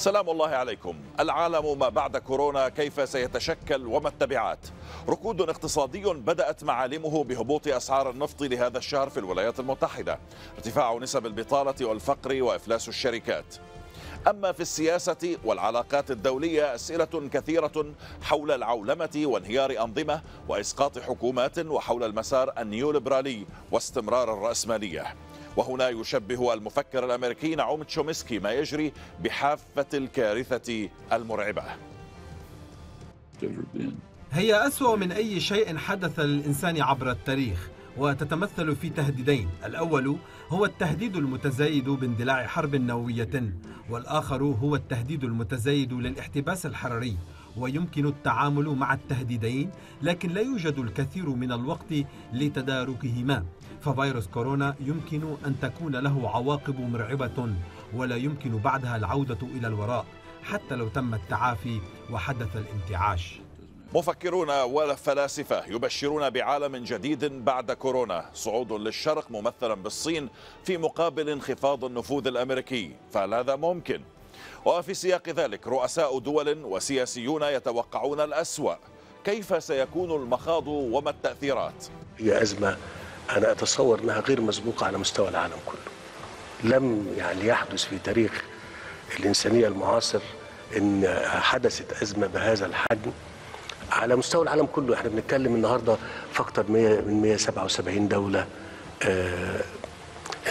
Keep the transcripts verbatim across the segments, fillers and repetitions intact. سلام الله عليكم. العالم ما بعد كورونا كيف سيتشكل وما التبعات؟ ركود اقتصادي بدأت معالمه بهبوط أسعار النفط لهذا الشهر في الولايات المتحدة، ارتفاع نسب البطالة والفقر وإفلاس الشركات. أما في السياسة والعلاقات الدولية أسئلة كثيرة حول العولمة وانهيار أنظمة وإسقاط حكومات وحول المسار النيوليبرالي واستمرار الرأسمالية. وهنا يشبه المفكر الأمريكي نعوم تشومسكي ما يجري بحافة الكارثة المرعبة. هي أسوأ من أي شيء حدث للإنسان عبر التاريخ، وتتمثل في تهديدين، الأول هو التهديد المتزايد باندلاع حرب نووية، والآخر هو التهديد المتزايد للاحتباس الحراري. ويمكن التعامل مع التهديدين، لكن لا يوجد الكثير من الوقت لتداركهما. ففيروس كورونا يمكن أن تكون له عواقب مرعبة، ولا يمكن بعدها العودة إلى الوراء حتى لو تم التعافي وحدث الانتعاش. مفكرون وفلاسفة يبشرون بعالم جديد بعد كورونا، صعود للشرق ممثلا بالصين في مقابل انخفاض النفوذ الأمريكي، فهل هذا ممكن؟ وفي سياق ذلك رؤساء دول وسياسيون يتوقعون الأسوأ، كيف سيكون المخاض وما التأثيرات؟ هي أزمة أنا أتصور أنها غير مسبوقة على مستوى العالم كله. لم يعني يحدث في تاريخ الإنسانية المعاصر أن حدثت أزمة بهذا الحجم على مستوى العالم كله. احنا بنتكلم النهارده في أكثر من مئة وسبعة وسبعين دولة اه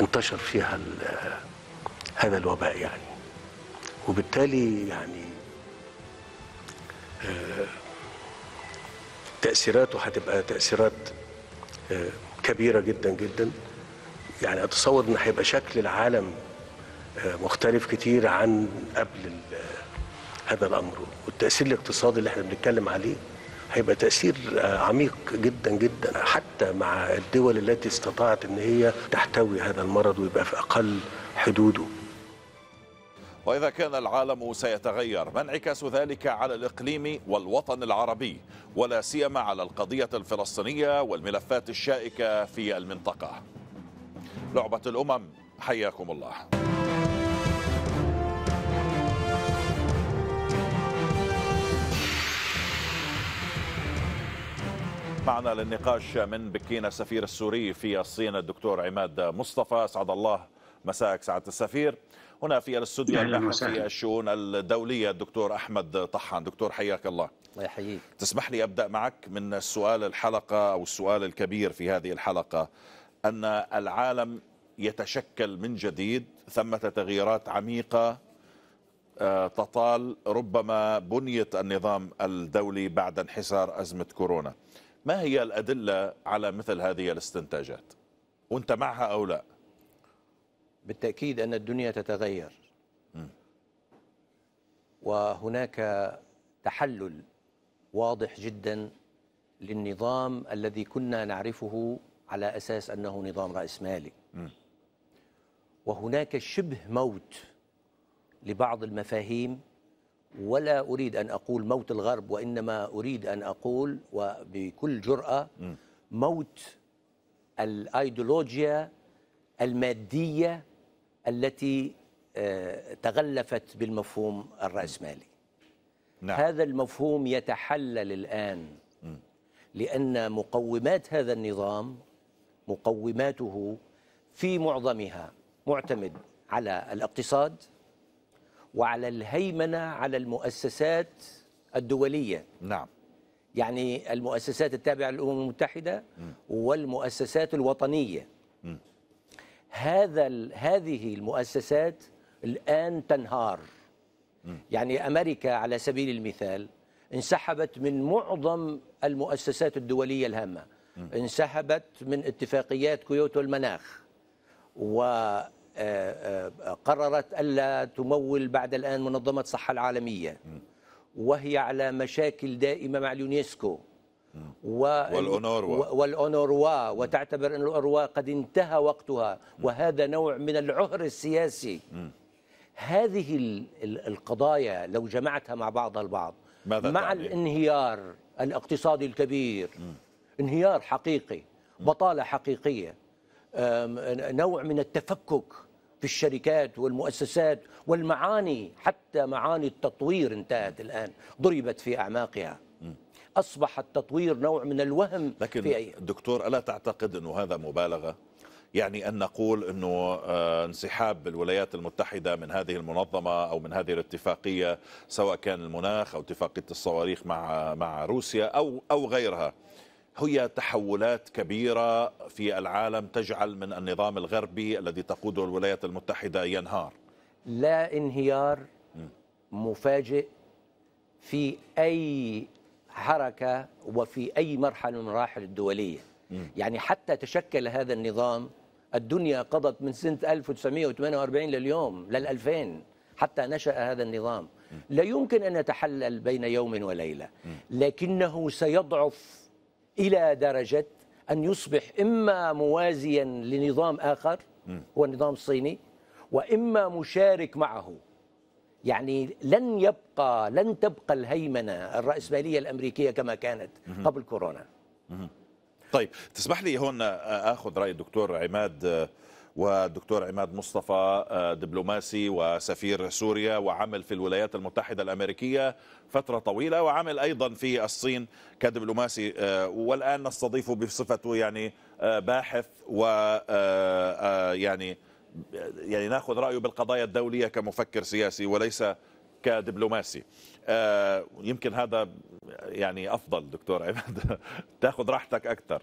انتشر فيها هذا الوباء يعني. وبالتالي يعني اه تأثيراته هتبقى تأثيرات اه كبيرة جدا جدا. يعني أتصور أن هيبقى شكل العالم مختلف كتير عن قبل هذا الأمر، والتأثير الاقتصادي اللي احنا بنتكلم عليه هيبقى تأثير عميق جدا جدا، حتى مع الدول التي استطاعت أن هي تحتوي هذا المرض ويبقى في أقل حدوده. وإذا كان العالم سيتغير، ما انعكاس ذلك على الإقليم والوطن العربي، ولا سيما على القضية الفلسطينية والملفات الشائكة في المنطقة؟ لعبة الأمم، حياكم الله. معنا للنقاش من بكين السفير السوري في الصين الدكتور عماد مصطفى، أسعد الله مساءك سعادة السفير. هنا في الاستوديو الباحث في الشؤون الدولية الدكتور أحمد طحان. دكتور حياك الله. الله يحييك. تسمح لي أبدأ معك من السؤال الحلقة أو السؤال الكبير في هذه الحلقة، أن العالم يتشكل من جديد، ثمة تغييرات عميقة تطال ربما بنية النظام الدولي بعد انحسار أزمة كورونا. ما هي الأدلة على مثل هذه الاستنتاجات؟ وأنت معها أو لا؟ بالتأكيد أن الدنيا تتغير، وهناك تحلل واضح جدا للنظام الذي كنا نعرفه على أساس أنه نظام رأسمالي، وهناك شبه موت لبعض المفاهيم. ولا أريد أن أقول موت الغرب، وإنما أريد أن أقول وبكل جرأة موت الأيديولوجيا المادية التي تغلفت بالمفهوم الرأسمالي. نعم. هذا المفهوم يتحلل الآن، لأن مقومات هذا النظام مقوماته في معظمها معتمد على الاقتصاد وعلى الهيمنة على المؤسسات الدولية. نعم. يعني المؤسسات التابعة للأمم المتحدة والمؤسسات الوطنية. هذا هذه المؤسسات الآن تنهار. يعني أمريكا على سبيل المثال انسحبت من معظم المؤسسات الدولية الهامة، انسحبت من اتفاقيات كيوتو المناخ، وقررت ألا تمول بعد الآن منظمة الصحة العالمية، وهي على مشاكل دائمة مع اليونيسكو والأونروا والأونروا وتعتبر أن الأونروا قد انتهى وقتها، وهذا نوع من العهر السياسي. هذه القضايا لو جمعتها مع بعضها البعض، مع الانهيار الاقتصادي الكبير، انهيار حقيقي، بطالة حقيقية، نوع من التفكك في الشركات والمؤسسات والمعاني، حتى معاني التطوير انتهت الآن، ضربت في أعماقها. أصبح التطوير نوع من الوهم. لكن في أي... دكتور، ألا تعتقد أنه هذا مبالغة؟ يعني أن نقول أنه انسحاب الولايات المتحدة من هذه المنظمة أو من هذه الاتفاقية، سواء كان المناخ أو اتفاقية الصواريخ مع مع روسيا أو أو غيرها، هي تحولات كبيرة في العالم تجعل من النظام الغربي الذي تقوده الولايات المتحدة ينهار. لا انهيار مفاجئ في أي حركة وفي أي مرحلة من المراحل الدولية. يعني حتى تشكل هذا النظام، الدنيا قضت من سنة ألف وتسعمئة وثمانية وأربعين لليوم للألفين حتى نشأ هذا النظام، لا يمكن أن يتحلل بين يوم وليلة، لكنه سيضعف إلى درجة أن يصبح إما موازيا لنظام آخر هو النظام الصيني، وإما مشارك معه. يعني لن يبقى لن تبقى الهيمنة الرأسمالية الأمريكية كما كانت قبل كورونا. طيب، تسمح لي هون أخذ رأي الدكتور عماد، والدكتور عماد مصطفى دبلوماسي وسفير سوريا وعمل في الولايات المتحدة الأمريكية فترة طويلة، وعمل أيضا في الصين كدبلوماسي، والآن نستضيفه بصفته يعني باحث، ويعني يعني ناخذ رأيه بالقضايا الدولية كمفكر سياسي وليس كدبلوماسي. آه يمكن هذا يعني أفضل. دكتور عماد تأخذ راحتك أكثر.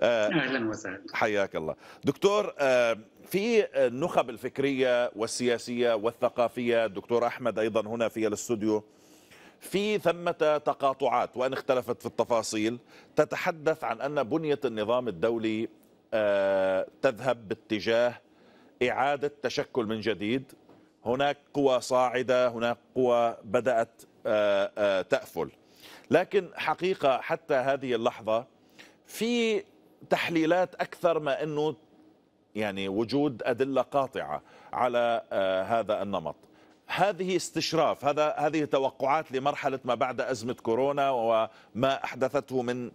آه أهلا وسهلا، حياك الله دكتور. آه في النخب الفكرية والسياسية والثقافية، الدكتور أحمد أيضا هنا في الاستوديو، في ثمة تقاطعات وأن اختلفت في التفاصيل تتحدث عن أن بنية النظام الدولي آه تذهب باتجاه إعادة تشكل من جديد. هناك قوى صاعدة، هناك قوى بدأت تأفل، لكن حقيقة حتى هذه اللحظة في تحليلات أكثر ما أنه يعني وجود أدلة قاطعة على هذا النمط. هذه استشراف، هذا هذه توقعات لمرحلة ما بعد أزمة كورونا وما أحدثته من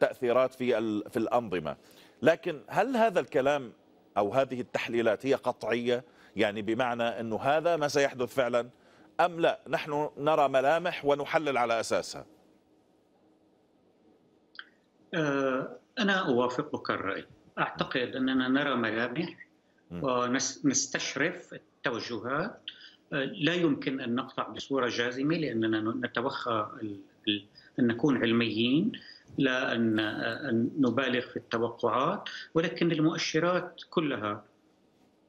تأثيرات في في الأنظمة، لكن هل هذا الكلام أو هذه التحليلات هي قطعية؟ يعني بمعنى أنه هذا ما سيحدث فعلا أم لا؟ نحن نرى ملامح ونحلل على أساسها. أنا أوافقك الرأي، أعتقد أننا نرى ملامح ونستشرف التوجهات، لا يمكن أن نقطع بصورة جازمة لأننا نتوخى أن نكون علميين، لا أن نبالغ في التوقعات، ولكن المؤشرات كلها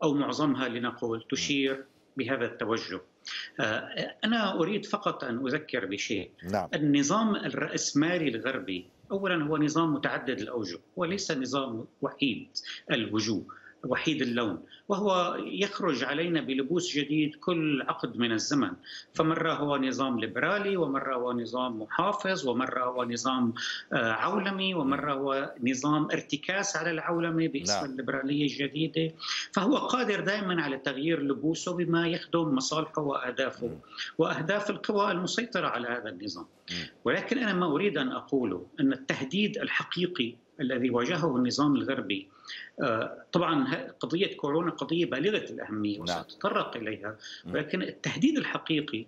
أو معظمها لنقول تشير بهذا التوجه. أنا أريد فقط أن أذكر بشيء. نعم. النظام الرأسمالي الغربي أولا هو نظام متعدد الأوجه، وليس نظام وحيد الوجوه وحيد اللون، وهو يخرج علينا بلبوس جديد كل عقد من الزمن. فمرة هو نظام ليبرالي، ومرة هو نظام محافظ، ومرة هو نظام عولمي، ومرة هو نظام ارتكاز على العولمة باسم الليبرالية الجديدة. فهو قادر دائما على تغيير لبوسه بما يخدم مصالحه وأهدافه وأهداف القوى المسيطرة على هذا النظام. ولكن أنا ما أريد أن أقوله أن التهديد الحقيقي الذي واجهه النظام الغربي، طبعا قضية كورونا قضية بالغة الأهمية وسأتطرق إليها، ولكن التهديد الحقيقي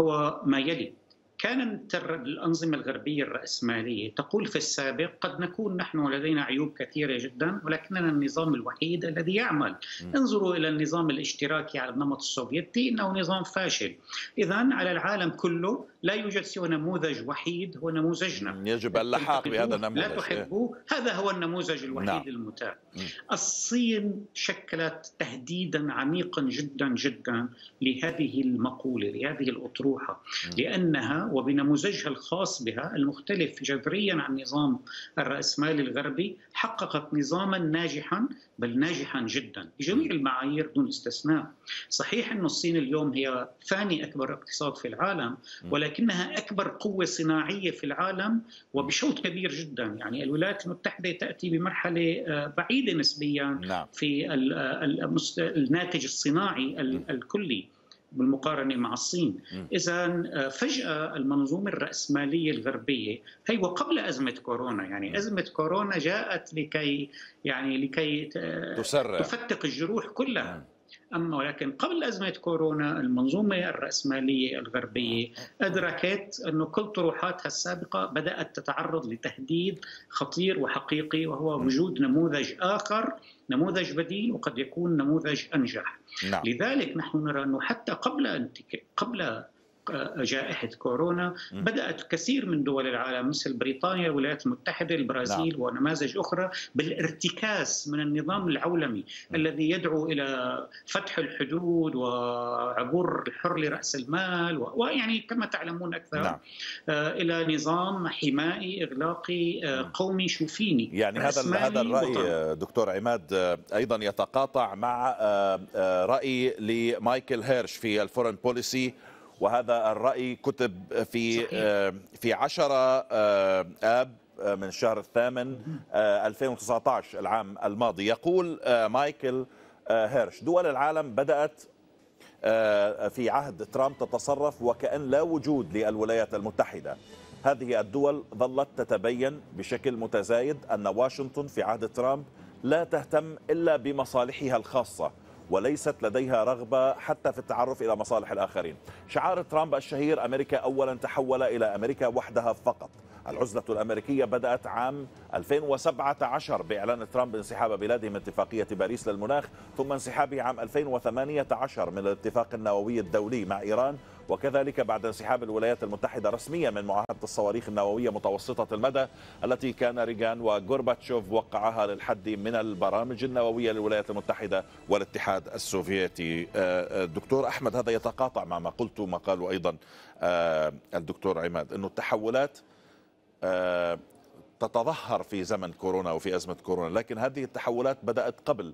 هو ما يلي. كانت الأنظمة الغربية الرأسمالية تقول في السابق قد نكون نحن لدينا عيوب كثيرة جدا، ولكننا النظام الوحيد الذي يعمل. انظروا إلى النظام الاشتراكي على النمط السوفيتي، إنه نظام فاشل. إذن على العالم كله لا يوجد سوى نموذج وحيد هو نموذجنا، يجب اللحاق بهذا النموذج. لا تحبوه، هذا هو النموذج الوحيد. نعم. المتاح. الصين شكلت تهديدا عميقا جدا جدا لهذه المقولة، لهذه الأطروحة، لأنها وبنموذجها الخاص بها المختلف جذريا عن نظام الرأسمالي الغربي حققت نظاما ناجحا، بل ناجحا جدا بجميع المعايير دون استثناء. صحيح أن الصين اليوم هي ثاني أكبر اقتصاد في العالم، ولكنها أكبر قوة صناعية في العالم وبشوط كبير جدا. يعني الولايات المتحدة تأتي بمرحلة بعيدة نسبيا في الناتج الصناعي الكلي بالمقارنة مع الصين. إذن فجأة المنظومة الرأسمالية الغربية هي وقبل أزمة كورونا، يعني أزمة كورونا جاءت لكي يعني لكي تفتق الجروح كلها. أما ولكن قبل أزمة كورونا المنظومة الرأسمالية الغربية أدركت أن كل طروحاتها السابقة بدأت تتعرض لتهديد خطير وحقيقي، وهو وجود نموذج آخر، نموذج بديل، وقد يكون نموذج أنجح. لا. لذلك نحن نرى أنه حتى قبل قبل جائحة كورونا بدأت كثير من دول العالم مثل بريطانيا، الولايات المتحدة، البرازيل لا. ونماذج أخرى بالارتكاز من النظام العولمي م. الذي يدعو إلى فتح الحدود وعبور الحر لرأس المال، ويعني كما تعلمون أكثر لا. إلى نظام حمائي إغلاقي قومي شوفيني. يعني هذا هذا الرأي وطن. دكتور عماد أيضا يتقاطع مع رأي لمايكل هيرش في الفورن بوليسي، وهذا الرأي كتب في في عشرة آب من شهر الثامن ألفين وتسعة عشر العام الماضي. يقول مايكل هيرش: دول العالم بدأت في عهد ترامب تتصرف وكأن لا وجود للولايات المتحدة. هذه الدول ظلت تتبين بشكل متزايد أن واشنطن في عهد ترامب لا تهتم إلا بمصالحها الخاصة، وليست لديها رغبة حتى في التعرف إلى مصالح الآخرين. شعار ترامب الشهير أمريكا أولا تحول إلى أمريكا وحدها فقط. العزلة الأمريكية بدأت عام ألفين وسبعة عشر بإعلان ترامب انسحاب بلاده من اتفاقية باريس للمناخ، ثم انسحابه عام ألفين وثمانية عشر من الاتفاق النووي الدولي مع إيران، وكذلك بعد انسحاب الولايات المتحدة رسميا من معاهدة الصواريخ النووية متوسطة المدى التي كان ريغان وغورباتشوف وقعها للحد من البرامج النووية للولايات المتحدة والاتحاد السوفيتي. دكتور أحمد، هذا يتقاطع مع ما قلت وما قاله أيضا الدكتور عماد، أن التحولات تتظهر في زمن كورونا وفي أزمة كورونا، لكن هذه التحولات بدأت قبل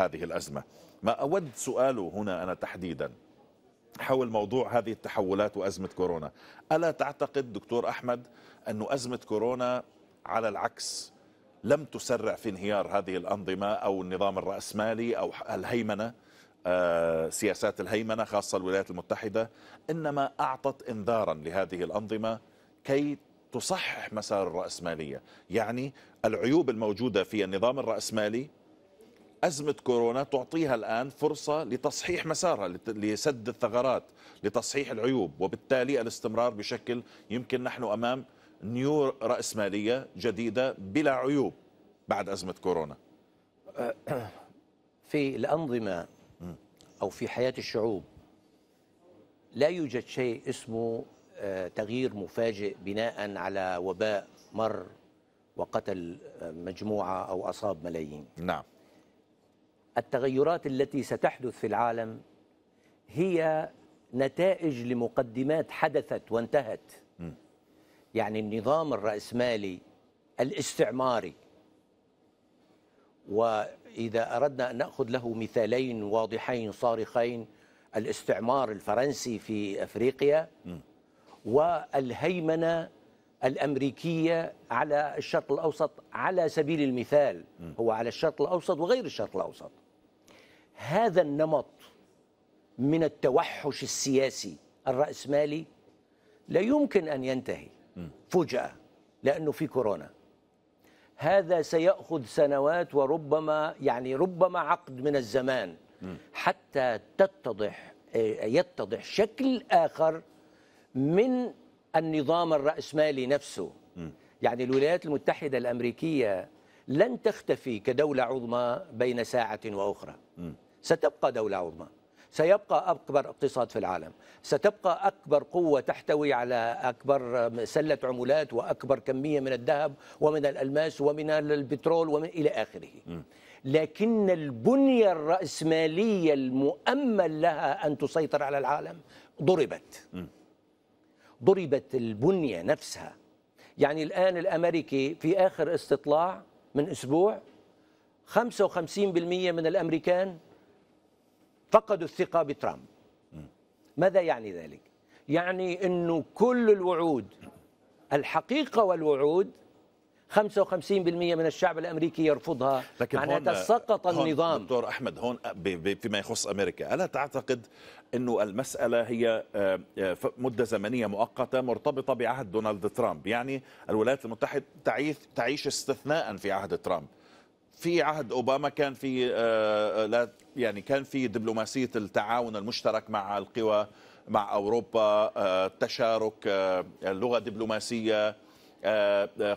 هذه الأزمة. ما أود سؤاله هنا أنا تحديدا حول موضوع هذه التحولات وأزمة كورونا، ألا تعتقد دكتور أحمد أن أزمة كورونا على العكس لم تسرع في انهيار هذه الأنظمة أو النظام الرأسمالي أو الهيمنة، سياسات الهيمنة خاصة الولايات المتحدة، إنما أعطت انذارا لهذه الأنظمة كي تصحح مسار الرأسمالية؟ يعني العيوب الموجودة في النظام الرأسمالي أزمة كورونا تعطيها الآن فرصة لتصحيح مسارها، لسد الثغرات، لتصحيح العيوب، وبالتالي الاستمرار بشكل يمكن. نحن أمام نيو رأسمالية جديدة بلا عيوب بعد أزمة كورونا. في الأنظمة أو في حياة الشعوب لا يوجد شيء اسمه تغيير مفاجئ بناء على وباء مر وقتل مجموعة أو أصاب ملايين. نعم. التغيرات التي ستحدث في العالم هي نتائج لمقدمات حدثت وانتهت. م. يعني النظام الرأسمالي الاستعماري، وإذا أردنا أن نأخذ له مثالين واضحين صارخين، الاستعمار الفرنسي في أفريقيا م. والهيمنة الأمريكية على الشرق الأوسط على سبيل المثال، هو على الشرق الأوسط وغير الشرق الأوسط. هذا النمط من التوحش السياسي الرأسمالي لا يمكن أن ينتهي فجأة لأنه في كورونا. هذا سيأخذ سنوات وربما يعني ربما عقد من الزمان حتى تتضح يتضح شكل آخر من النظام الرأسمالي نفسه. م. يعني الولايات المتحدة الأمريكية لن تختفي كدولة عظمى بين ساعة وأخرى. م. ستبقى دولة عظمى، سيبقى أكبر اقتصاد في العالم، ستبقى أكبر قوة تحتوي على أكبر سلة عملات وأكبر كمية من الذهب ومن الألماس ومن البترول ومن إلى آخره. م. لكن البنية الرأسمالية المؤمل لها أن تسيطر على العالم ضربت. م. ضربت البنية نفسها. يعني الآن الأمريكي في آخر استطلاع من أسبوع خمسة وخمسين بالمئة من الأمريكان فقدوا الثقة بترامب. ماذا يعني ذلك؟ يعني أنه كل الوعود، الحقيقة والوعود، خمسة وخمسين بالمئة من الشعب الأمريكي يرفضها، معناتها سقط النظام. دكتور أحمد، هون فيما يخص أمريكا، ألا تعتقد أنه المسألة هي مدة زمنية مؤقتة مرتبطة بعهد دونالد ترامب؟ يعني الولايات المتحدة تعيش استثناء في عهد ترامب، في عهد أوباما كان في لا يعني كان في دبلوماسية التعاون المشترك مع القوى مع أوروبا، التشارك، اللغة الدبلوماسية،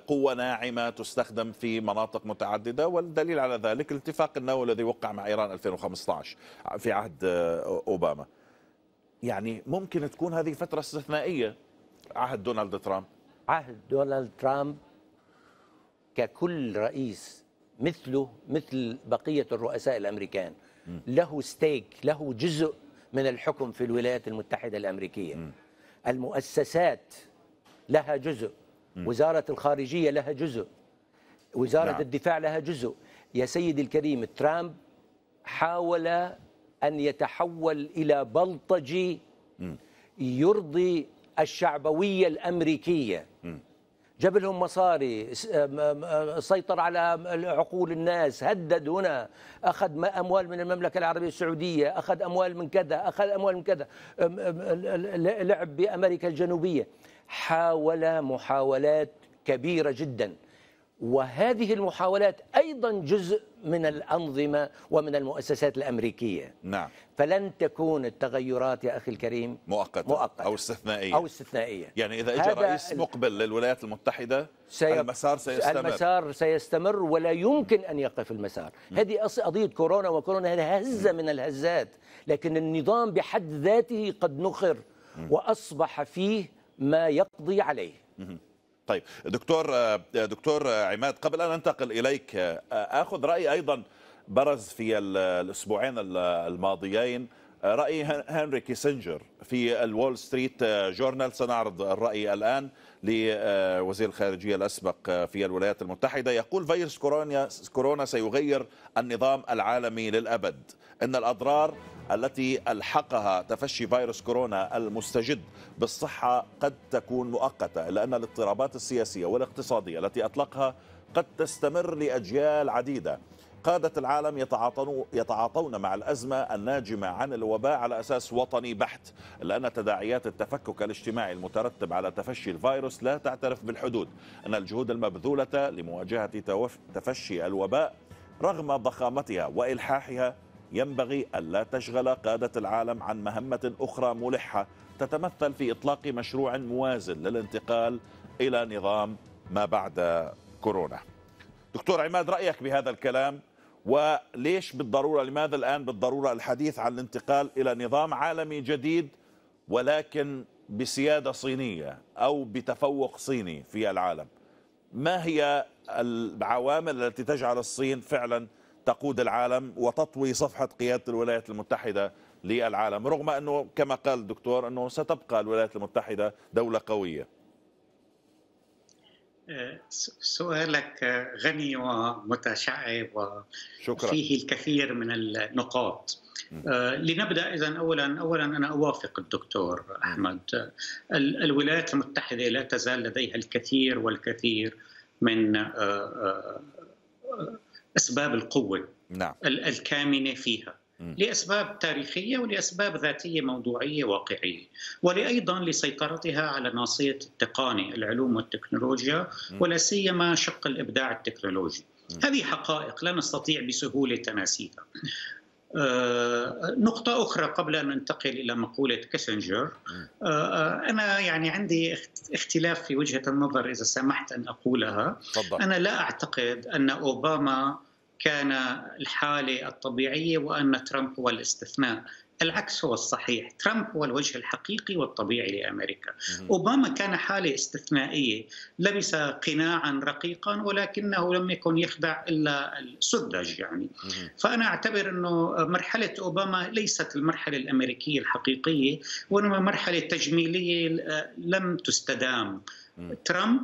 قوة ناعمة تستخدم في مناطق متعددة، والدليل على ذلك الاتفاق النووي الذي وقع مع إيران ألفين وخمسة عشر في عهد أوباما. يعني ممكن تكون هذه فترة استثنائية عهد دونالد ترامب. عهد دونالد ترامب ككل رئيس مثله مثل بقية الرؤساء الأمريكان م. له ستيك، له جزء من الحكم في الولايات المتحدة الأمريكية. م. المؤسسات لها جزء، م. وزارة الخارجية لها جزء، وزارة نعم. الدفاع لها جزء. يا سيدي الكريم، ترامب حاول أن يتحول إلى بلطجي م. يرضي الشعبوية الأمريكية. م. جاب لهم مصاري، سيطر على عقول الناس، هدد هنا، أخذ أموال من المملكة العربية السعودية، أخذ أموال من كذا، أخذ أموال من كذا، لعب بأمريكا الجنوبية. حاول محاولات كبيرة جدا، وهذه المحاولات أيضا جزء من الأنظمة ومن المؤسسات الأمريكية. نعم. فلن تكون التغيرات يا أخي الكريم مؤقتة, مؤقتة. أو استثنائية أو استثنائية يعني إذا إجا رئيس مقبل للولايات المتحدة سي... المسار سيستمر المسار سيستمر ولا يمكن أن يقف المسار. م. هذه قضية كورونا وكورونا هذه هزة م. من الهزات، لكن النظام بحد ذاته قد نخر م. وأصبح فيه ما يقضي عليه. م. طيب دكتور دكتور عماد، قبل أن أنتقل إليك أخذ رأي أيضا برز في الأسبوعين الماضيين، رأي هنري كيسنجر في الول ستريت جورنال. سنعرض الرأي الآن لوزير الخارجية الأسبق في الولايات المتحدة. يقول فيروس كورونا كورونا سيغير النظام العالمي للأبد. إن الأضرار التي ألحقها تفشي فيروس كورونا المستجد بالصحة قد تكون مؤقتة، إلا أن الاضطرابات السياسية والاقتصادية التي أطلقها قد تستمر لأجيال عديدة. قادة العالم يتعاطون مع الأزمة الناجمة عن الوباء على أساس وطني بحت، إلا أن تداعيات التفكك الاجتماعي المترتب على تفشي الفيروس لا تعترف بالحدود. أن الجهود المبذولة لمواجهة تفشي الوباء رغم ضخامتها وإلحاحها ينبغي ألا تشغل قادة العالم عن مهمة أخرى ملحة تتمثل في إطلاق مشروع موازن للانتقال إلى نظام ما بعد كورونا. دكتور عماد، رأيك بهذا الكلام، وليش بالضرورة، لماذا الآن بالضرورة الحديث عن الانتقال إلى نظام عالمي جديد ولكن بسيادة صينية أو بتفوق صيني في العالم؟ ما هي العوامل التي تجعل الصين فعلا تقود العالم وتطوي صفحة قيادة الولايات المتحدة للعالم، رغم أنه كما قال الدكتور أنه ستبقى الولايات المتحدة دولة قوية؟ سؤالك غني ومتشعب وفيه الكثير من النقاط. لنبدأ إذن أولا أولا أنا أوافق الدكتور أحمد. الولايات المتحدة لا تزال لديها الكثير والكثير من أسباب القوة نعم. الكامنة فيها م. لأسباب تاريخية ولأسباب ذاتية موضوعية واقعية، ولأيضا لسيطرتها على ناصية التقنية، العلوم والتكنولوجيا م. ولا سيما شق الإبداع التكنولوجي. م. هذه حقائق لا نستطيع بسهولة تناسيها. آه، نقطة أخرى قبل أن ننتقل إلى مقولة كيسنجر، آه، أنا يعني عندي اختلاف في وجهة النظر إذا سمحت أن أقولها. طبعا. أنا لا أعتقد أن أوباما كان الحالة الطبيعية وأن ترامب هو الاستثناء. العكس هو الصحيح، ترامب هو الوجه الحقيقي والطبيعي لأمريكا. أوباما كان حالة استثنائية، لبس قناعا رقيقا ولكنه لم يكن يخدع إلا السذج يعني. فأنا أعتبر أنه مرحلة أوباما ليست المرحلة الأمريكية الحقيقية، وإنما مرحلة تجميلية لم تستدام. ترامب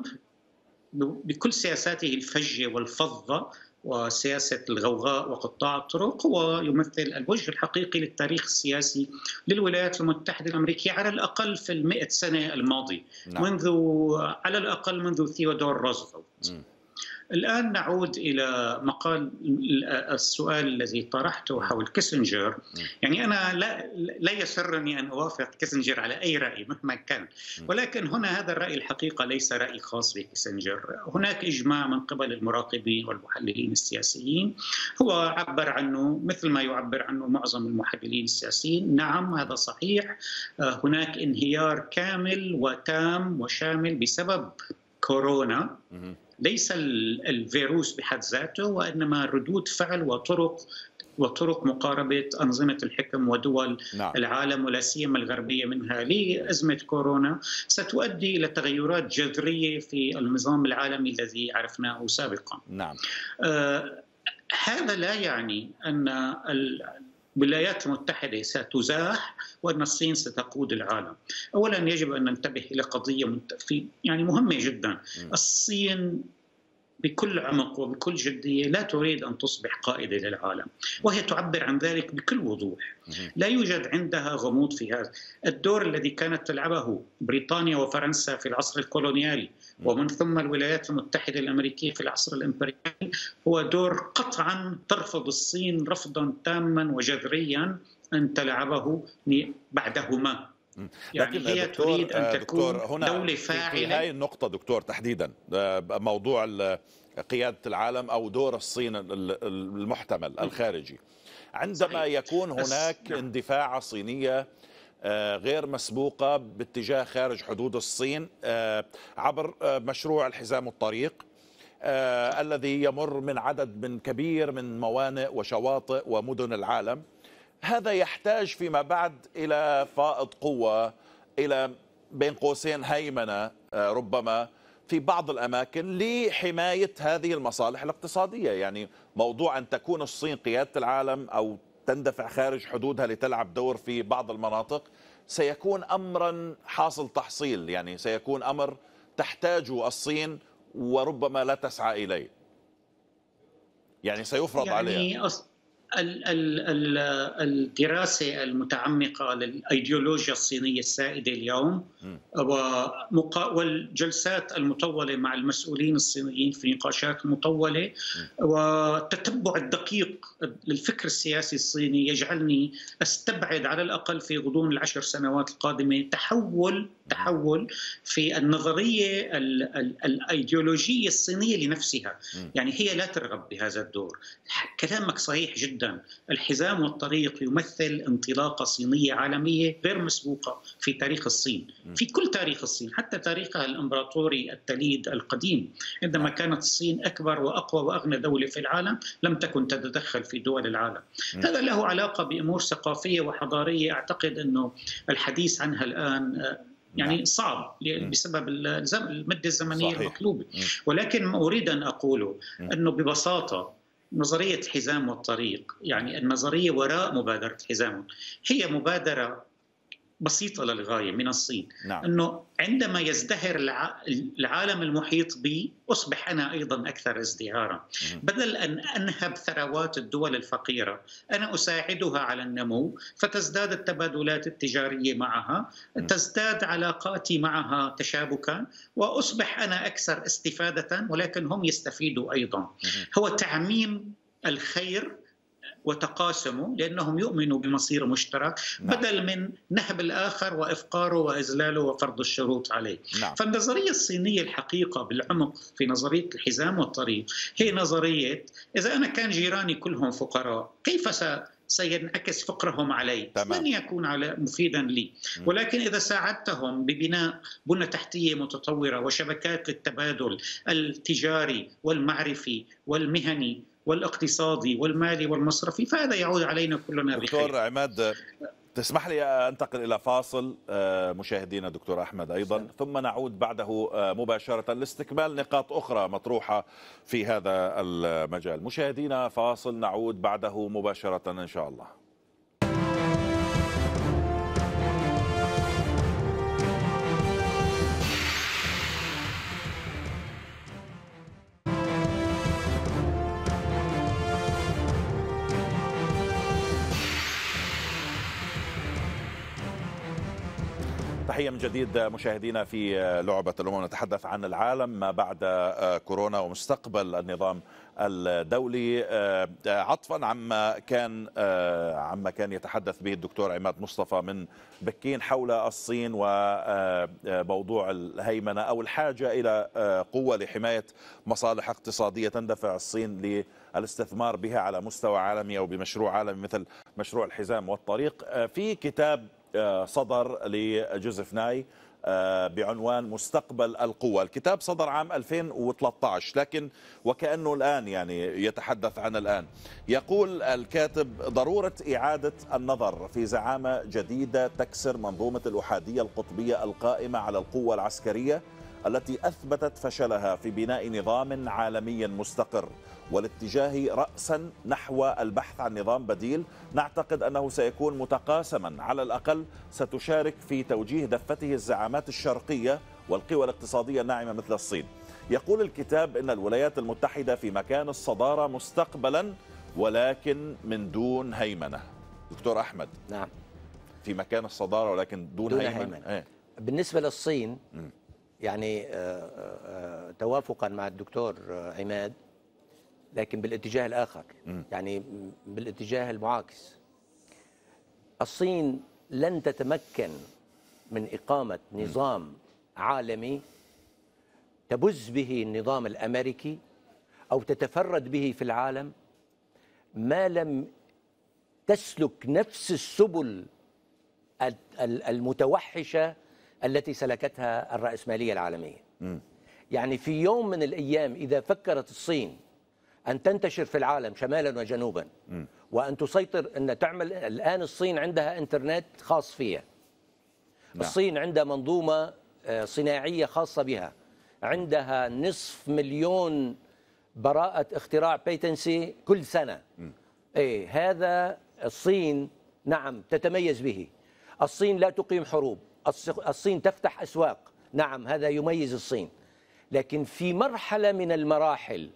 بكل سياساته الفجة والفظة وسياسة الغوغاء وقطاع الطرق هو يمثل الوجه الحقيقي للتاريخ السياسي للولايات المتحدة الأمريكية على الأقل في المئة سنة الماضية، نعم. منذ على الأقل منذ ثيودور روزفلت. الآن نعود إلى مقال السؤال الذي طرحته حول كيسنجر. يعني أنا لا, لا يسرني أن أوافق كيسنجر على أي رأي مهما كان، ولكن هنا هذا الرأي الحقيقة ليس رأي خاص بكيسنجر. هناك إجماع من قبل المراقبين والمحللين السياسيين، هو عبر عنه مثل ما يعبر عنه معظم المحللين السياسيين. نعم هذا صحيح، هناك انهيار كامل وتام وشامل بسبب كورونا، ليس الفيروس بحد ذاته وإنما ردود فعل وطرق وطرق مقاربة أنظمة الحكم ودول نعم. العالم ولا سيما الغربية منها لأزمة كورونا ستؤدي إلى تغيرات جذرية في النظام العالمي الذي عرفناه سابقا. نعم. آه هذا لا يعني أن الولايات المتحدة ستزاح وأن الصين ستقود العالم. أولا يجب أن ننتبه إلى قضية يعني مهمة جدا. الصين بكل عمق وبكل جدية لا تريد أن تصبح قائدة للعالم، وهي تعبر عن ذلك بكل وضوح. لا يوجد عندها غموض في هذا. الدور الذي كانت تلعبه بريطانيا وفرنسا في العصر الكولونيالي ومن ثم الولايات المتحدة الأمريكية في العصر الإمبريالي هو دور قطعا ترفض الصين رفضا تاما وجذريا أن تلعبه بعدهما. يعني لكن هي دكتور تريد أن تكون دكتور هنا دولة فاعلة في هاي النقطة دكتور تحديدا موضوع قيادة العالم أو دور الصين المحتمل الخارجي عندما صحيح. يكون هناك اندفاعة صينية غير مسبوقة باتجاه خارج حدود الصين عبر مشروع الحزام والطريق الذي يمر من عدد من كبير من موانئ وشواطئ ومدن العالم. هذا يحتاج فيما بعد إلى فائض قوة، إلى بين قوسين هيمنة ربما في بعض الأماكن لحماية هذه المصالح الاقتصادية. يعني موضوع أن تكون الصين قيادة العالم أو تندفع خارج حدودها لتلعب دور في بعض المناطق سيكون أمرا حاصل تحصيل، يعني سيكون أمر تحتاجه الصين وربما لا تسعى إليه، يعني سيفرض يعني عليها. الدراسة المتعمقة للأيديولوجيا الصينية السائدة اليوم والجلسات المطولة مع المسؤولين الصينيين في نقاشات مطولة والتتبع الدقيق للفكر السياسي الصيني يجعلني أستبعد على الأقل في غضون العشر سنوات القادمة تحول تحول في النظرية الأيديولوجية الصينية لنفسها. يعني هي لا ترغب بهذا الدور. كلامك صحيح جدا. الحزام والطريق يمثل انطلاقة صينية عالمية غير مسبوقة في تاريخ الصين، في كل تاريخ الصين حتى تاريخها الإمبراطوري التليد القديم عندما كانت الصين أكبر وأقوى وأغنى دولة في العالم لم تكن تتدخل في دول العالم. هذا له علاقة بأمور ثقافية وحضارية أعتقد أنه الحديث عنها الآن يعني صعب بسبب المدة الزمنية المطلوبة، ولكن ما أريد أن أقوله أنه ببساطة نظرية الحزام والطريق، يعني النظرية وراء مبادرة الحزام، هي مبادرة بسيطة للغاية من الصين. نعم. أنه عندما يزدهر العالم المحيط بي أصبح أنا أيضا أكثر ازدهارا. بدل أن أنهب ثروات الدول الفقيرة أنا أساعدها على النمو فتزداد التبادلات التجارية معها، تزداد علاقاتي معها تشابكا وأصبح أنا أكثر استفادة ولكن هم يستفيدوا أيضا. هو تعميم الخير وتقاسموا لأنهم يؤمنوا بمصير مشترك بدل من نهب الآخر وإفقاره وإذلاله وفرض الشروط عليه. نعم. فالنظرية الصينية الحقيقة بالعمق في نظرية الحزام والطريق هي نظرية إذا أنا كان جيراني كلهم فقراء كيف س سينعكس فقرهم علي؟ لن يكون على مفيدا لي، ولكن إذا ساعدتهم ببناء بنى تحتية متطورة وشبكات للتبادل التجاري والمعرفي والمهني والاقتصادي والمالي والمصرفي فهذا يعود علينا كلنا بخير. دكتور عماد تسمح لي أنتقل إلى فاصل مشاهدينا دكتور أحمد أيضا ثم نعود بعده مباشرة لاستكمال نقاط أخرى مطروحة في هذا المجال. مشاهدينا فاصل نعود بعده مباشرة إن شاء الله. تحية من جديد مشاهدينا في لعبة الأمم. نتحدث عن العالم ما بعد كورونا ومستقبل النظام الدولي، عطفا عما كان عما كان يتحدث به الدكتور عماد مصطفى من بكين حول الصين وموضوع الهيمنة أو الحاجة إلى قوة لحماية مصالح اقتصادية تندفع الصين للاستثمار بها على مستوى عالمي أو بمشروع عالمي مثل مشروع الحزام والطريق. في كتاب صدر لجوزيف ناي بعنوان مستقبل القوى، الكتاب صدر عام ألفين وثلاثة عشر لكن وكأنه الآن يعني يتحدث عن الآن. يقول الكاتب ضرورة إعادة النظر في زعامة جديدة تكسر منظومة الأحادية القطبية القائمة على القوة العسكرية التي أثبتت فشلها في بناء نظام عالمي مستقر، والاتجاه رأسا نحو البحث عن نظام بديل نعتقد أنه سيكون متقاسما، على الأقل ستشارك في توجيه دفته الزعامات الشرقية والقوى الاقتصادية الناعمة مثل الصين. يقول الكتاب إن الولايات المتحدة في مكان الصدارة مستقبلا ولكن من دون هيمنة. دكتور أحمد، نعم، في مكان الصدارة ولكن دون, دون هيمنة, هيمنة. هي. بالنسبة للصين م. يعني توافقا مع الدكتور عماد لكن بالاتجاه الآخر، يعني بالاتجاه المعاكس. الصين لن تتمكن من إقامة نظام عالمي تبز به النظام الأمريكي أو تتفرد به في العالم ما لم تسلك نفس السبل المتوحشة التي سلكتها الرأسمالية العالمية. م. يعني في يوم من الأيام إذا فكرت الصين أن تنتشر في العالم شمالا وجنوبا م. وأن تسيطر، أن تعمل الآن الصين عندها إنترنت خاص فيها، نعم. الصين عندها منظومة صناعية خاصة بها، عندها نصف مليون براءة اختراع بيتنسي كل سنة. م. إيه هذا الصين، نعم، تتميز به. الصين لا تقيم حروب، الصين تفتح أسواق، نعم، هذا يميز الصين. لكن في مرحلة من المراحل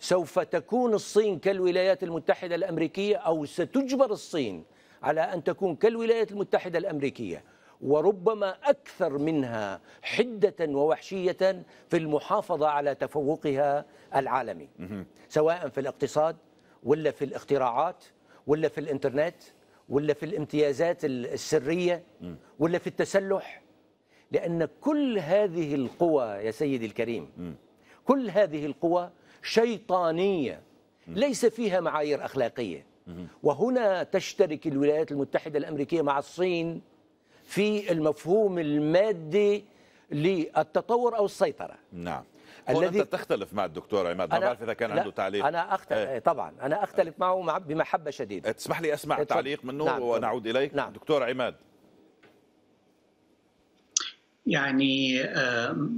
سوف تكون الصين كالولايات المتحدة الأمريكية، أو ستجبر الصين على أن تكون كالولايات المتحدة الأمريكية، وربما أكثر منها حدة ووحشية في المحافظة على تفوقها العالمي، سواء في الاقتصاد ولا في الاختراعات ولا في الإنترنت ولا في الامتيازات السرية ولا في التسلح. لأن كل هذه القوى يا سيدي الكريم، كل هذه القوى شيطانية ليس فيها معايير أخلاقية. وهنا تشترك الولايات المتحدة الأمريكية مع الصين في المفهوم المادي للتطور أو السيطرة. نعم، الذي أنت تختلف مع الدكتور عماد، ما بعرف إذا كان عنده تعليق. أنا أختلف ايه. طبعا أنا أختلف معه بمحبة شديدة. تسمح لي أسمع اتفضل. تعليق منه، نعم، ونعود إليك. نعم. دكتور عماد، يعني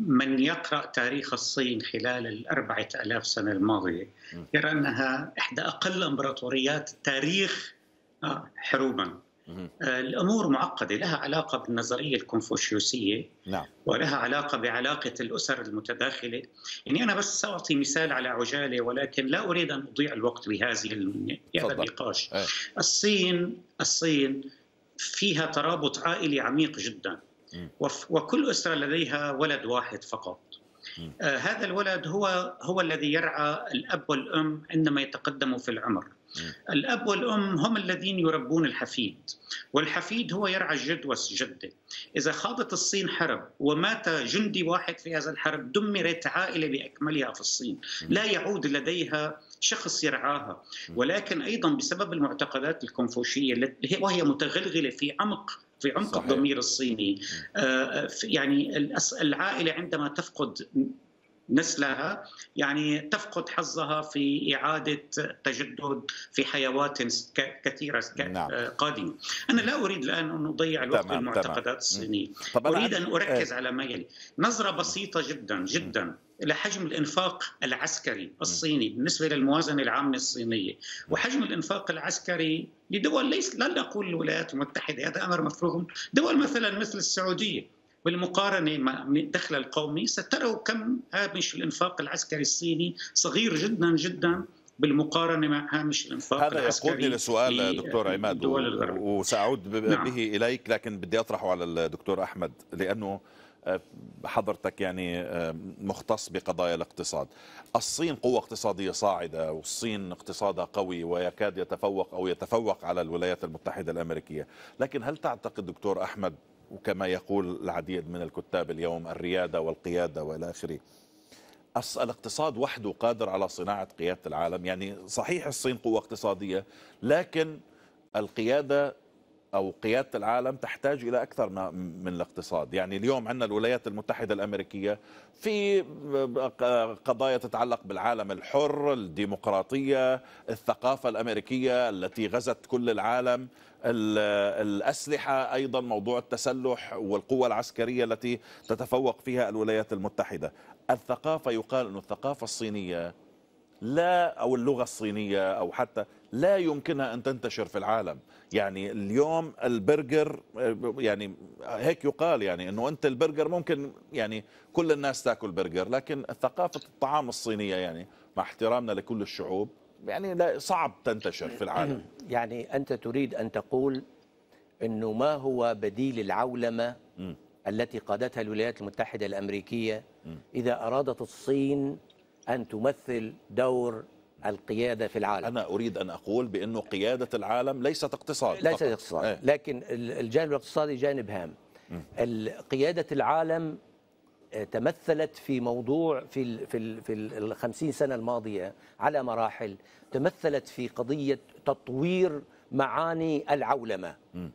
من يقرأ تاريخ الصين خلال الأربعة آلاف سنة الماضية يرى أنها إحدى أقل إمبراطوريات التاريخ حروبا. الأمور معقدة، لها علاقة بالنظرية الكونفوشيوسية، نعم، ولها علاقة بعلاقة الأسر المتداخلة. يعني أنا بس سأعطي مثال على عجالة ولكن لا أريد أن أضيع الوقت بهذه النقاش. أيه. الصين الصين فيها ترابط عائلي عميق جدا، وكل أسرة لديها ولد واحد فقط. آه هذا الولد هو هو الذي يرعى الأب والأم عندما يتقدموا في العمر. الأب والأم هم الذين يربون الحفيد، والحفيد هو يرعى الجد والجدة. إذا خاضت الصين حرب ومات جندي واحد في هذا الحرب دمرت عائلة بأكملها في الصين، لا يعود لديها شخص يرعاها. ولكن أيضا بسبب المعتقدات الكونفوشية التي وهي متغلغلة في عمق في عمق صحيح. الضمير الصيني، يعني العائلة عندما تفقد نسلها يعني تفقد حظها في إعادة تجدد في حيوات كثيرة قادمة. أنا لا أريد الآن أن أضيع الوقت بالمعتقدات الصينية، أريد أن أركز على ما يلي. نظرة بسيطة جدا جدا إلى حجم الإنفاق العسكري الصيني بالنسبة للموازنة العامة الصينية، وحجم الإنفاق العسكري لدول، ليس لا نقول الولايات المتحدة، هذا أمر مفروغ. دول مثلا مثل السعودية بالمقارنة مع الدخل القومي ستروا كم هامش الإنفاق العسكري الصيني صغير جدا جدا بالمقارنة مع هامش الانفاق العسكري. هذا يقودني لسؤال دكتور عماد وسأعود به نعم. إليك، لكن بدي أطرحه على الدكتور أحمد، لأنه حضرتك يعني مختص بقضايا الاقتصاد. الصين قوة اقتصادية صاعدة، والصين اقتصادها قوي ويكاد يتفوق أو يتفوق على الولايات المتحدة الأمريكية، لكن هل تعتقد دكتور أحمد، وكما يقول العديد من الكتاب اليوم الريادة والقيادة وإلى آخره، الاقتصاد وحده قادر على صناعة قيادة العالم؟ يعني صحيح الصين قوة اقتصادية، لكن القيادة أو قيادة العالم تحتاج إلى أكثر من الاقتصاد. يعني اليوم عندنا الولايات المتحدة الأمريكية في قضايا تتعلق بالعالم الحر، الديمقراطية، الثقافة الأمريكية التي غزت كل العالم، الأسلحة، أيضا موضوع التسلح والقوة العسكرية التي تتفوق فيها الولايات المتحدة. الثقافة، يقال أن الثقافة الصينية لا، أو اللغة الصينية، أو حتى لا يمكنها أن تنتشر في العالم. يعني اليوم البرجر، يعني هيك يقال، يعني أنه أنت البرجر ممكن يعني كل الناس تأكل برجر، لكن ثقافة الطعام الصينية يعني مع احترامنا لكل الشعوب يعني لا، صعب تنتشر في العالم. يعني أنت تريد أن تقول أنه ما هو بديل العولمة م. التي قادتها الولايات المتحدة الأمريكية م. إذا أرادت الصين أن تمثل دور القيادة في العالم؟ أنا أريد أن أقول بأنه قيادة العالم ليست اقتصاد، ليست اقتصاد ايه. لكن الجانب الاقتصادي جانب هام. قيادة العالم تمثلت في موضوع في في في الخمسين سنة الماضية على مراحل، تمثلت في قضية تطوير معاني العولمة. م.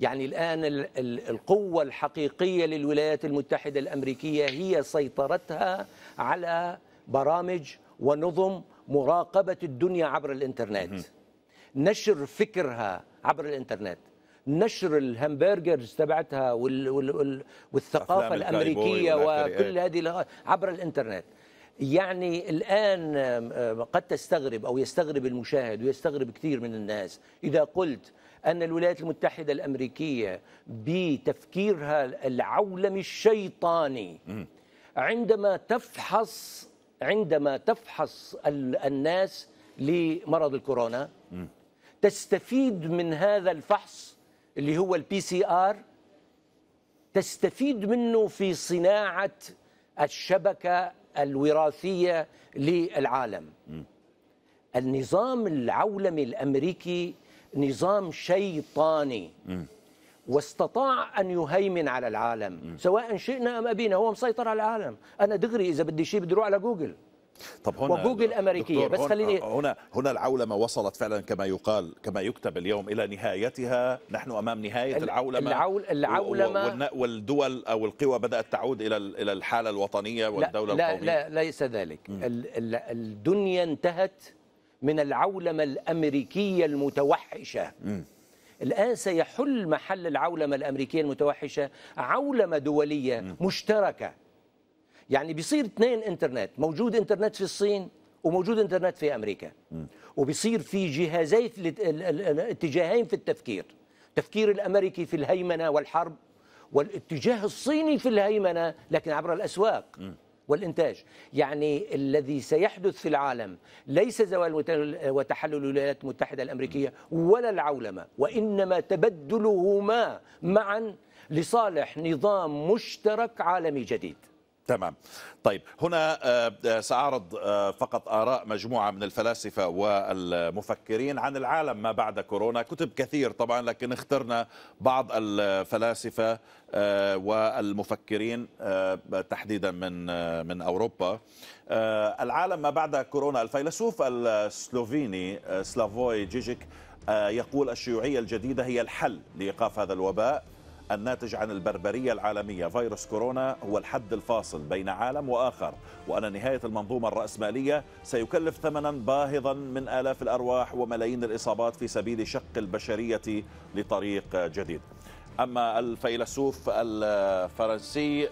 يعني الآن القوة الحقيقية للولايات المتحدة الأمريكية هي سيطرتها على برامج ونظم مراقبة الدنيا عبر الإنترنت، نشر فكرها عبر الإنترنت، نشر الهامبرجرز تبعتها والثقافة الأمريكية وكل هذه عبر الإنترنت. يعني الآن قد تستغرب أو يستغرب المشاهد ويستغرب كثير من الناس إذا قلت أن الولايات المتحدة الأمريكية بتفكيرها العولمي الشيطاني، عندما تفحص عندما تفحص الناس لمرض الكورونا تستفيد من هذا الفحص اللي هو البي سي آر، تستفيد منه في صناعة الشبكة الوراثية للعالم. النظام العولمي الأمريكي نظام شيطاني، م. واستطاع أن يهيمن على العالم، م. سواء شئنا أم أبينا، هو مسيطر على العالم. أنا دغري إذا بدي شيء بدي أروح على جوجل. طب هنا وجوجل أمريكية، بس خليني هنا هنا العولمة وصلت فعلا كما يقال، كما يكتب اليوم، إلى نهايتها. نحن أمام نهاية العولمة، العول العولمة والدول أو القوى بدأت تعود إلى إلى الحالة الوطنية والدولة لا القومية. لا لا ليس ذلك. الدنيا انتهت من العولمة الأمريكية المتوحشة. م. الآن سيحل محل العولمة الأمريكية المتوحشة عولمة دولية م. مشتركة. يعني بيصير اثنين انترنت، موجود انترنت في الصين وموجود انترنت في أمريكا، م. وبيصير في جهازين، اتجاهين في التفكير، التفكير الأمريكي في الهيمنة والحرب، والاتجاه الصيني في الهيمنة لكن عبر الأسواق م. والإنتاج. يعني الذي سيحدث في العالم ليس زوال وتحلل الولايات المتحدة الأمريكية ولا العولمة، وإنما تبدلهما معا لصالح نظام مشترك عالمي جديد. تمام. طيب هنا سأعرض فقط آراء مجموعة من الفلاسفة والمفكرين عن العالم ما بعد كورونا. كتب كثير طبعا، لكن اخترنا بعض الفلاسفة والمفكرين تحديدا من من أوروبا. العالم ما بعد كورونا، الفيلسوف السلوفيني سلافوي جيجيك يقول الشيوعية الجديدة هي الحل لإيقاف هذا الوباء الناتج عن البربرية العالمية. فيروس كورونا هو الحد الفاصل بين عالم وآخر، وأن نهاية المنظومة الرأسمالية سيكلف ثمنا باهظا من آلاف الأرواح وملايين الإصابات في سبيل شق البشرية لطريق جديد. أما الفيلسوف الفرنسي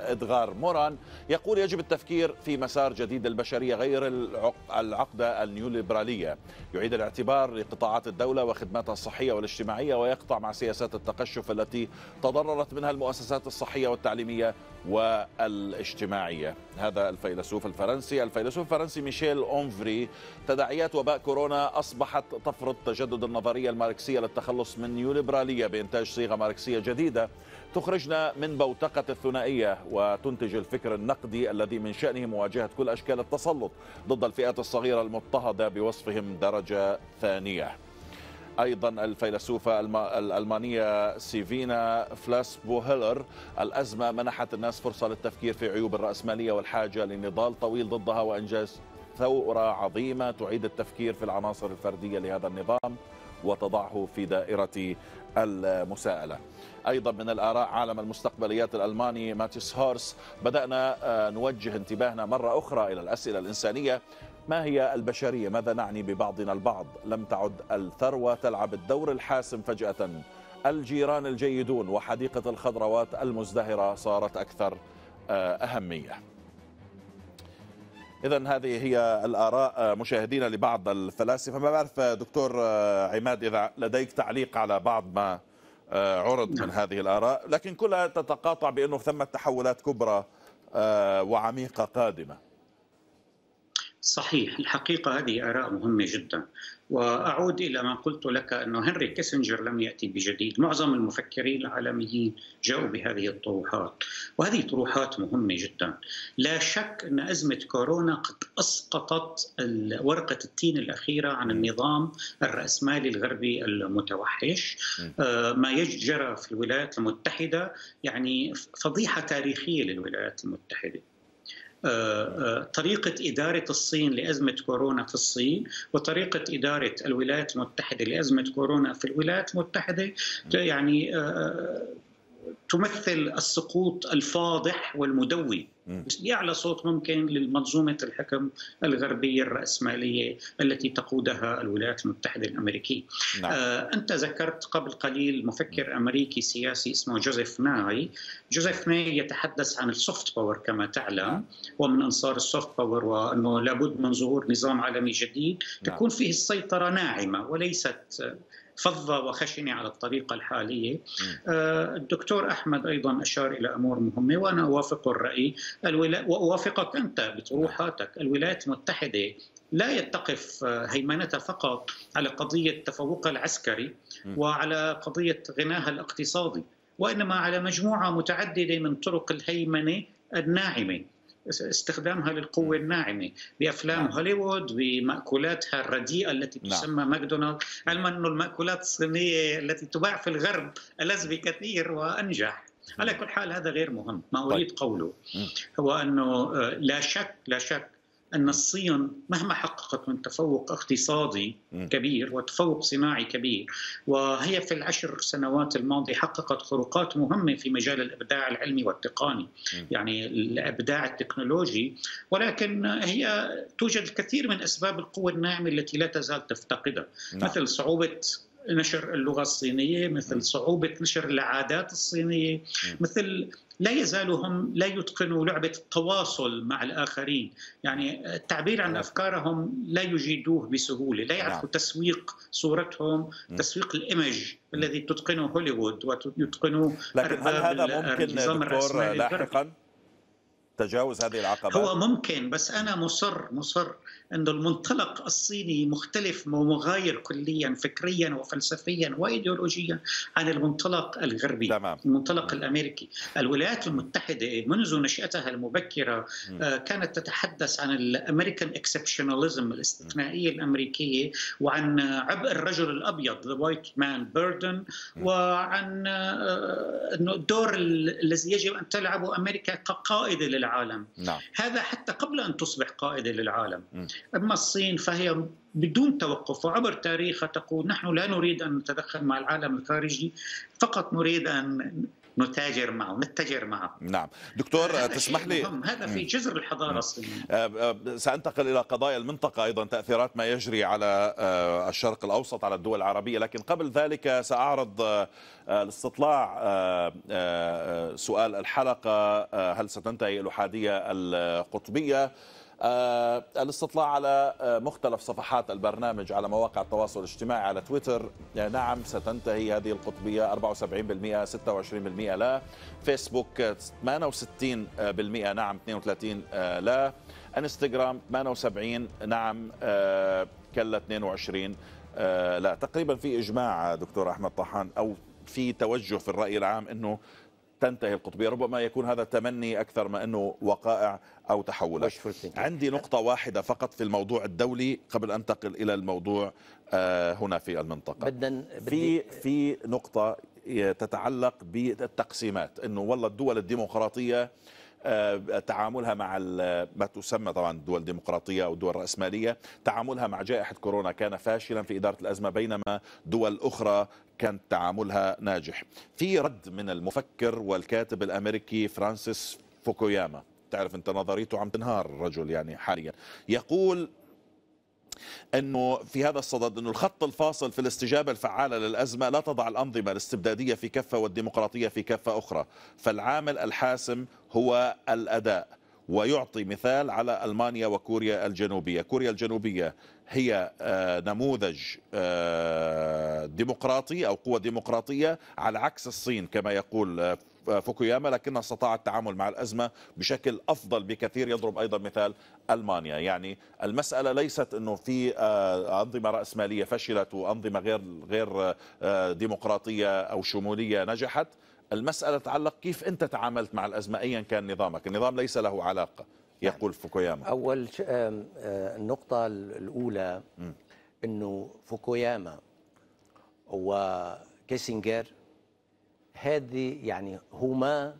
إدغار موران، يقول يجب التفكير في مسار جديد للبشرية غير العقدة النيوليبرالية، يعيد الاعتبار لقطاعات الدولة وخدماتها الصحية والاجتماعية، ويقطع مع سياسات التقشف التي تضررت منها المؤسسات الصحية والتعليمية والاجتماعية. هذا الفيلسوف الفرنسي الفيلسوف الفرنسي ميشيل أونفري. تداعيات وباء كورونا أصبحت تفرض تجدد النظرية الماركسية للتخلص من نيوليبرالية بإنتاج صيغة ماركسية جديدة تخرجنا من بوتقة الثنائية وتنتج الفكر النقدي الذي من شأنه مواجهة كل أشكال التسلط ضد الفئات الصغيرة المضطهدة بوصفهم درجة ثانية. أيضا الفيلسوفة الألمانية سيفينا فلاسبوهيلر، الأزمة منحت الناس فرصة للتفكير في عيوب الرأسمالية والحاجة لنضال طويل ضدها وإنجاز ثورة عظيمة تعيد التفكير في العناصر الفردية لهذا النظام وتضعه في دائرة المساءلة. أيضا من الآراء عالم المستقبليات الألماني ماتيس هورس، بدأنا نوجه انتباهنا مرة أخرى إلى الأسئلة الإنسانية. ما هي البشرية؟ ماذا نعني ببعضنا البعض؟ لم تعد الثروة تلعب الدور الحاسم فجأة، الجيران الجيدون وحديقة الخضروات المزدهرة صارت أكثر أهمية. إذن هذه هي الآراء مشاهدينا لبعض الفلاسفة. ما بعرف دكتور عماد إذا لديك تعليق على بعض ما عرض من هذه الآراء، لكن كلها تتقاطع بأنه ثمة تحولات كبرى وعميقة قادمة. صحيح، الحقيقة هذه آراء مهمة جدا، وأعود إلى ما قلت لك أنه هنري كيسنجر لم يأتي بجديد، معظم المفكرين العالميين جاءوا بهذه الطروحات، وهذه طروحات مهمة جدا. لا شك أن أزمة كورونا قد أسقطت ورقة التين الأخيرة عن النظام الرأسمالي الغربي المتوحش. ما يجرى في الولايات المتحدة يعني فضيحة تاريخية للولايات المتحدة. طريقة إدارة الصين لأزمة كورونا في الصين وطريقة إدارة الولايات المتحدة لأزمة كورونا في الولايات المتحدة يعني تمثل السقوط الفاضح والمدوي بأعلى صوت ممكن لمنظومة الحكم الغربية الرأسمالية التي تقودها الولايات المتحدة الأمريكية. نعم. آه، أنت ذكرت قبل قليل مفكر أمريكي سياسي اسمه جوزيف ناي. جوزيف ناي يتحدث عن السوفت باور كما تعلم، ومن أنصار السوفت باور، وأنه لابد من ظهور نظام عالمي جديد تكون فيه السيطرة ناعمة وليست فضة وخشنة على الطريقة الحالية. الدكتور أحمد أيضا أشار إلى أمور مهمة وأنا أوافق الرأي، وأوافقك أنت بطروحاتك. الولايات المتحدة لا يتقف هيمنتها فقط على قضية تفوقها العسكري وعلى قضية غناها الاقتصادي، وإنما على مجموعة متعددة من طرق الهيمنة الناعمة، استخدامها للقوة الناعمة بأفلام نعم. هوليوود، بمأكولاتها الرديئة التي تسمى نعم. ماكدونالد، علما أن المأكولات الصينية التي تباع في الغرب ألذ بكثير وأنجح. نعم. على كل حال هذا غير مهم، ما أريد طيب. قوله نعم. هو أنه لا شك لا شك أن الصين مهما حققت من تفوق اقتصادي كبير وتفوق صناعي كبير، وهي في العشر سنوات الماضية حققت خروقات مهمة في مجال الإبداع العلمي والتقني، يعني الإبداع التكنولوجي، ولكن هي توجد الكثير من أسباب القوة الناعمة التي لا تزال تفتقدها، مثل صعوبة نشر اللغة الصينية، مثل صعوبة نشر العادات الصينية، مثل لا يزالوا هم لا يتقنوا لعبة التواصل مع الآخرين، يعني التعبير عن أفكارهم لا يجيدوه بسهولة، لا يعرفوا تسويق صورتهم، تسويق الإيمج الذي تتقنه هوليوود ويتقنوه أرباب النظام الرأسمالي لاحقا تجاوز هذه العقبات؟ هو ممكن، بس أنا مصر مصر أن المنطلق الصيني مختلف ومغاير كليا فكريا وفلسفيا وإيديولوجيا عن المنطلق الغربي. تمام. المنطلق الأمريكي. الولايات المتحدة منذ نشأتها المبكرة كانت تتحدث عن الأمريكان إكسبشناليزم، الاستثنائية الأمريكية، وعن عبء الرجل الأبيض the white man burden، وعن الدور الذي يجب أن تلعبه أمريكا كقائدة للعالم. العالم. نعم. هذا حتى قبل أن تصبح قائدة للعالم. م. أما الصين فهي بدون توقف وعبر تاريخها تقول نحن لا نريد أن نتدخل مع العالم الخارجي، فقط نريد أن نتاجر معه نتجر معه. نعم دكتور تسمح لي، هذا في جذر الحضارة الصينية. سأنتقل إلى قضايا المنطقة أيضا، تأثيرات ما يجري على الشرق الأوسط على الدول العربية، لكن قبل ذلك سأعرض الاستطلاع سؤال الحلقة، هل ستنتهي الأحادية القطبية؟ آه الاستطلاع على آه مختلف صفحات البرنامج على مواقع التواصل الاجتماعي على تويتر، يعني نعم ستنتهي هذه القطبية أربعة وسبعين بالمئة، ستة وعشرين بالمئة لا، فيسبوك ثمانية وستين بالمئة نعم، اثنين وثلاثين بالمئة آه لا، انستغرام ثمانية وسبعين بالمئة نعم آه كلا اثنين وعشرين بالمئة آه لا. تقريبا في إجماع دكتور أحمد طحان أو في توجه في الرأي العام أنه تنتهي القطبية، ربما يكون هذا تمني أكثر ما أنه وقائع أو تحولات. عندي نقطة واحدة فقط في الموضوع الدولي قبل أن أنتقل إلى الموضوع هنا في المنطقة. في في نقطة تتعلق بالتقسيمات، أنه والله الدول الديمقراطية تعاملها مع ما تسمى طبعا الدول الديمقراطية أو الدول الرأسمالية، تعاملها مع جائحة كورونا كان فاشلا في إدارة الأزمة، بينما دول أخرى كان تعاملها ناجح. في رد من المفكر والكاتب الأمريكي فرانسيس فوكوياما، تعرف أنت نظريته عم تنهار الرجل يعني حاليا، يقول أنه في هذا الصدد أنه الخط الفاصل في الاستجابة الفعالة للأزمة لا تضع الأنظمة الاستبدادية في كفة والديمقراطية في كفة أخرى، فالعامل الحاسم هو الأداء. ويعطي مثال على ألمانيا وكوريا الجنوبية. كوريا الجنوبية هي نموذج ديمقراطي أو قوة ديمقراطية على عكس الصين كما يقول فوكوياما، لكنها استطاعت التعامل مع الأزمة بشكل أفضل بكثير. يضرب أيضا مثال ألمانيا. يعني المسألة ليست أنه في أنظمة رأسمالية فشلت وأنظمة غير غير ديمقراطية أو شمولية نجحت، المسألة تتعلق كيف أنت تعاملت مع الأزمة أيا كان نظامك، النظام ليس له علاقة يقول فوكوياما. أول النقطة الأولى أنه فوكوياما وكيسنجر هذه يعني هما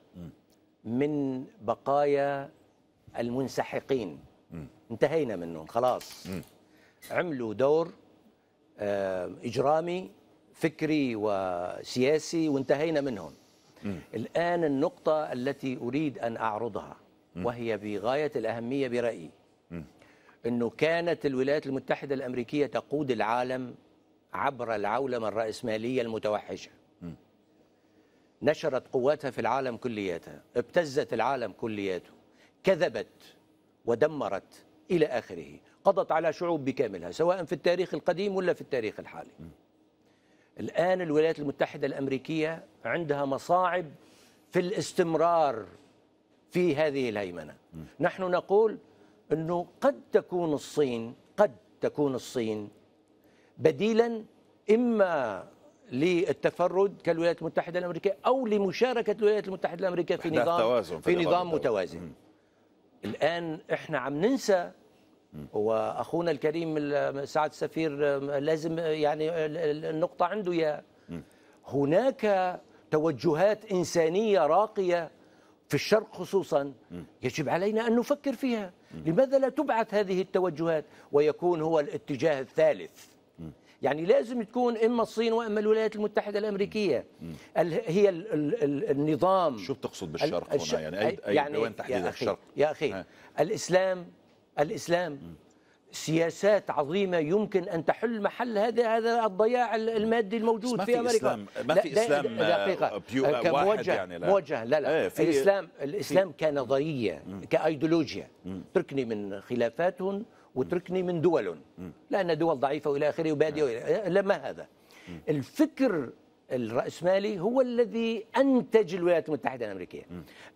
من بقايا المنسحقين، انتهينا منهم خلاص، عملوا دور إجرامي فكري وسياسي وانتهينا منهم. م. الآن النقطة التي أريد أن أعرضها م. وهي بغاية الأهمية برأيي، م. أنه كانت الولايات المتحدة الأمريكية تقود العالم عبر العولمة الرأسمالية المتوحشة، م. نشرت قواتها في العالم كلياتها، ابتزت العالم كلياته، كذبت ودمرت إلى آخره، قضت على شعوب بكاملها سواء في التاريخ القديم ولا في التاريخ الحالي. م. الآن الولايات المتحدة الأمريكية عندها مصاعب في الاستمرار في هذه الهيمنة. م. نحن نقول أنه قد تكون الصين قد تكون الصين بديلا إما للتفرد كالولايات المتحدة الأمريكية أو لمشاركة الولايات المتحدة الأمريكية في نظام في, في نظام متوازن. م. الآن إحنا عم ننسى، واخونا الكريم سعد السفير لازم يعني النقطه عنده يا هناك توجهات انسانيه راقيه في الشرق خصوصا يجب علينا ان نفكر فيها. لماذا لا تبعث هذه التوجهات ويكون هو الاتجاه الثالث؟ يعني لازم تكون اما الصين واما الولايات المتحده الامريكيه هي ال ال ال النظام. شو بتقصد بالشرق هنا؟ يعني اي يعني وين تحديدا الشرق؟ يا اخي ها. الاسلام الإسلام سياسات عظيمة يمكن أن تحل محل هذا هذا الضياع المادي الموجود في أمريكا. ما في إسلام دقيقة واحد يعني لا موجه لا لا ايه الإسلام الإسلام كنظرية كأيديولوجيا، تركني من خلافاتهم وتركني من دولهم لأن دول ضعيفة وإلى آخره وبادية، لما هذا الفكر الرأسمالي هو الذي أنتج الولايات المتحدة الأمريكية،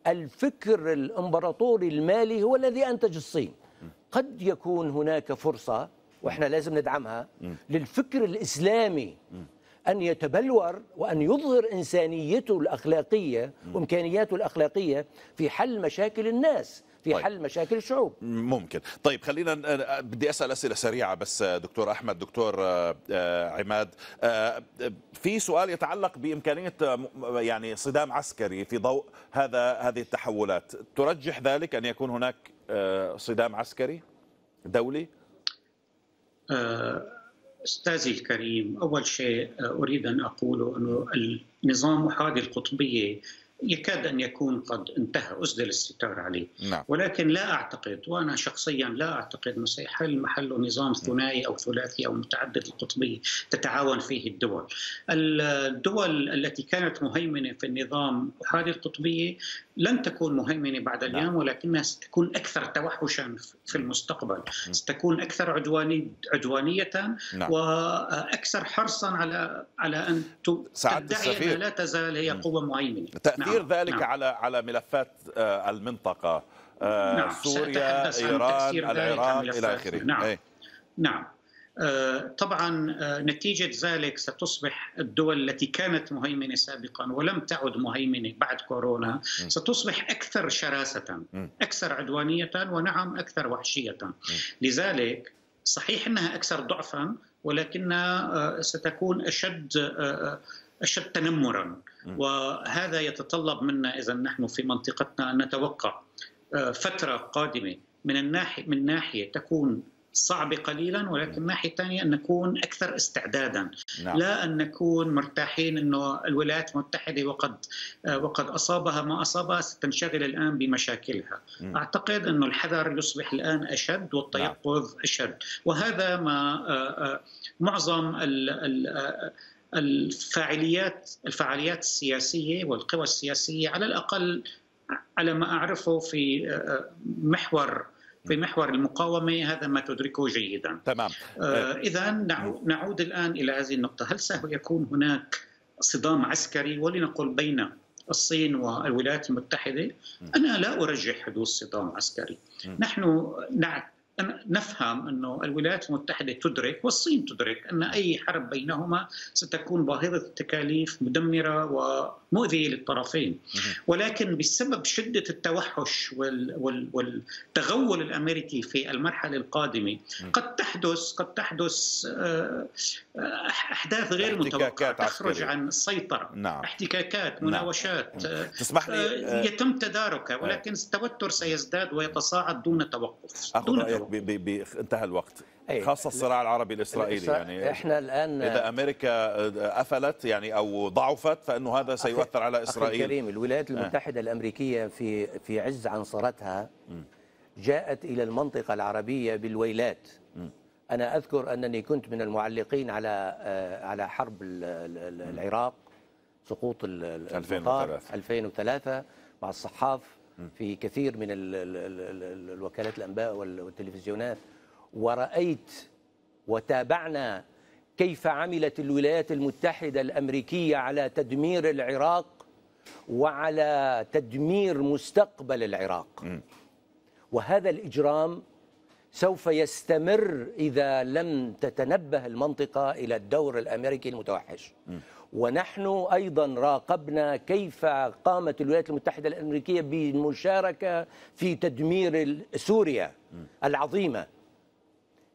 الفكر الإمبراطوري المالي هو الذي أنتج الصين. قد يكون هناك فرصة وإحنا لازم ندعمها للفكر الإسلامي أن يتبلور وأن يظهر إنسانيته الأخلاقية وإمكانياته الأخلاقية في حل مشاكل الناس، في طيب. حل مشاكل الشعوب ممكن. طيب خلينا بدي أسأل أسئلة سريعة بس دكتور أحمد. دكتور عماد، في سؤال يتعلق بإمكانية يعني صدام عسكري في ضوء هذا هذه التحولات، ترجح ذلك أن يكون هناك صدام عسكري دولي؟ أستاذي الكريم، أول شيء أريد أن أقوله أنه النظام أحادي القطبية يكاد أن يكون قد انتهى، أسدل الستار عليه. نعم. ولكن لا أعتقد، وأنا شخصيا لا أعتقد أنه سيحل محله نظام ثنائي أو ثلاثي أو متعدد القطبية تتعاون فيه الدول. الدول التي كانت مهيمنة في النظام هذه القطبية لن تكون مهيمنة بعد اليوم. نعم. ولكنها ستكون أكثر توحشا في المستقبل، ستكون أكثر عدوانية. نعم. وأكثر حرصا على على أن تدعي أن لا تزال هي قوة مهيمنة. تأثير نعم. ذلك نعم. على على ملفات المنطقة، نعم. سوريا، إيران، العراق إلى آخره. نعم. أي. نعم. طبعا نتيجة ذلك ستصبح الدول التي كانت مهيمنة سابقا ولم تعد مهيمنة بعد كورونا ستصبح أكثر شراسة، أكثر عدوانية، ونعم أكثر وحشية. لذلك صحيح أنها أكثر ضعفا، ولكنها ستكون أشد أشد تنمرا، وهذا يتطلب منا إذا نحن في منطقتنا أن نتوقع فترة قادمة من الناحية من ناحية تكون صعبة قليلا، ولكن من ناحية ثانية أن نكون أكثر استعدادا. نعم. لا أن نكون مرتاحين أنه الولايات المتحدة وقد وقد أصابها ما أصابها ستنشغل الآن بمشاكلها. م. أعتقد أن الحذر يصبح الآن أشد والتيقظ نعم. أشد، وهذا ما معظم الفاعليات الفعاليات السياسية والقوى السياسية على الأقل على ما أعرفه في محور في محور المقاومة، هذا ما تدركه جيدا. تمام. آه إذا نعود الآن إلى هذه النقطة، هل سيكون هناك صدام عسكري ولنقل بين الصين والولايات المتحدة؟ أنا لا أرجح حدوث صدام عسكري. نحن نفهم أن الولايات المتحدة تدرك والصين تدرك أن أي حرب بينهما ستكون باهظة التكاليف، مدمرة ومؤذية للطرفين. ولكن بسبب شدة التوحش والتغول الأمريكي في المرحلة القادمة قد تحدث قد تحدث أحداث غير متوقعة تخرج عن السيطرة. نعم. احتكاكات، مناوشات. نعم. تسمح لي يتم تداركها، ولكن التوتر سيزداد ويتصاعد دون توقف. دون انتهى الوقت، خاصة الصراع العربي الإسرائيلي. يعني احنا الآن إذا أمريكا أفلت يعني أو ضعفت فإنه هذا سيؤثر على إسرائيل. كريم، الولايات المتحدة اه. الأمريكية في في عز عنصرتها جاءت إلى المنطقة العربية بالويلات. م. أنا أذكر أنني كنت من المعلقين على على حرب العراق، سقوط ألفين وثلاثة ألفين وثلاثة مع الصحاف في كثير من الوكالات الأنباء والتلفزيونات، ورأيت وتابعنا كيف عملت الولايات المتحدة الأمريكية على تدمير العراق وعلى تدمير مستقبل العراق. وهذا الإجرام سوف يستمر إذا لم تتنبه المنطقة إلى الدور الأمريكي المتوحش. ونحن أيضا راقبنا كيف قامت الولايات المتحدة الأمريكية بالمشاركة في تدمير سوريا العظيمة.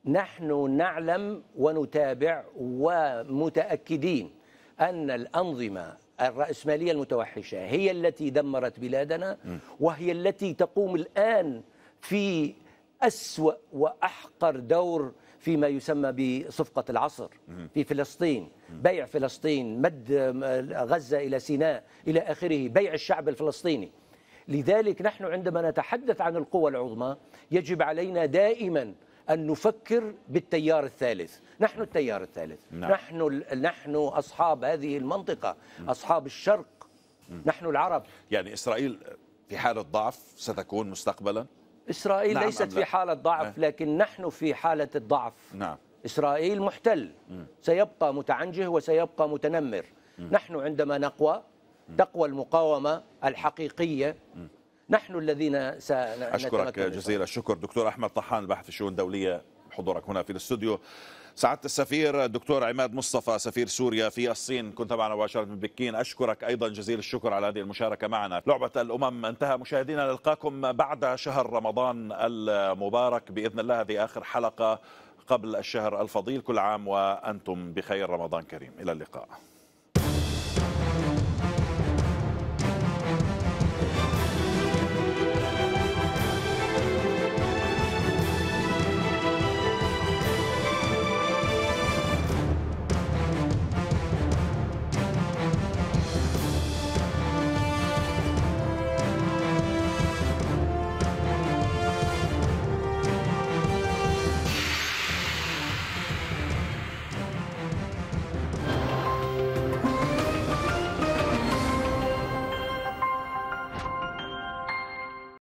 نحن نعلم ونتابع ومتأكدين أن الأنظمة الرأسمالية المتوحشة هي التي دمرت بلادنا، وهي التي تقوم الآن في أسوأ وأحقر دور فيما يسمى بصفقة العصر في فلسطين، بيع فلسطين، مد غزة إلى سيناء إلى آخره، بيع الشعب الفلسطيني. لذلك نحن عندما نتحدث عن القوى العظمى يجب علينا دائما أن نفكر بالتيار الثالث. نحن التيار الثالث. نعم. نحن نحن أصحاب هذه المنطقة، أصحاب الشرق، نحن العرب. يعني إسرائيل في حالة ضعف ستكون مستقبلا؟ إسرائيل نعم ليست في حالة ضعف، لكن نحن في حالة الضعف. نعم. إسرائيل محتل، سيبقى متعنجه وسيبقى متنمر. نحن عندما نقوى، تقوى المقاومة الحقيقية، نحن الذين سنتمكن. أشكرك جزيل الشكر دكتور أحمد طحان، الباحث الشؤون الدولية، حضورك هنا في الاستوديو. سعادة السفير الدكتور عماد مصطفى سفير سوريا في الصين كنت معنا مباشرة من بكين، أشكرك أيضا جزيل الشكر على هذه المشاركة معنا. لعبة الأمم انتهى. مشاهدينا نلقاكم بعد شهر رمضان المبارك بإذن الله. هذه آخر حلقة قبل الشهر الفضيل. كل عام وأنتم بخير. رمضان كريم. إلى اللقاء.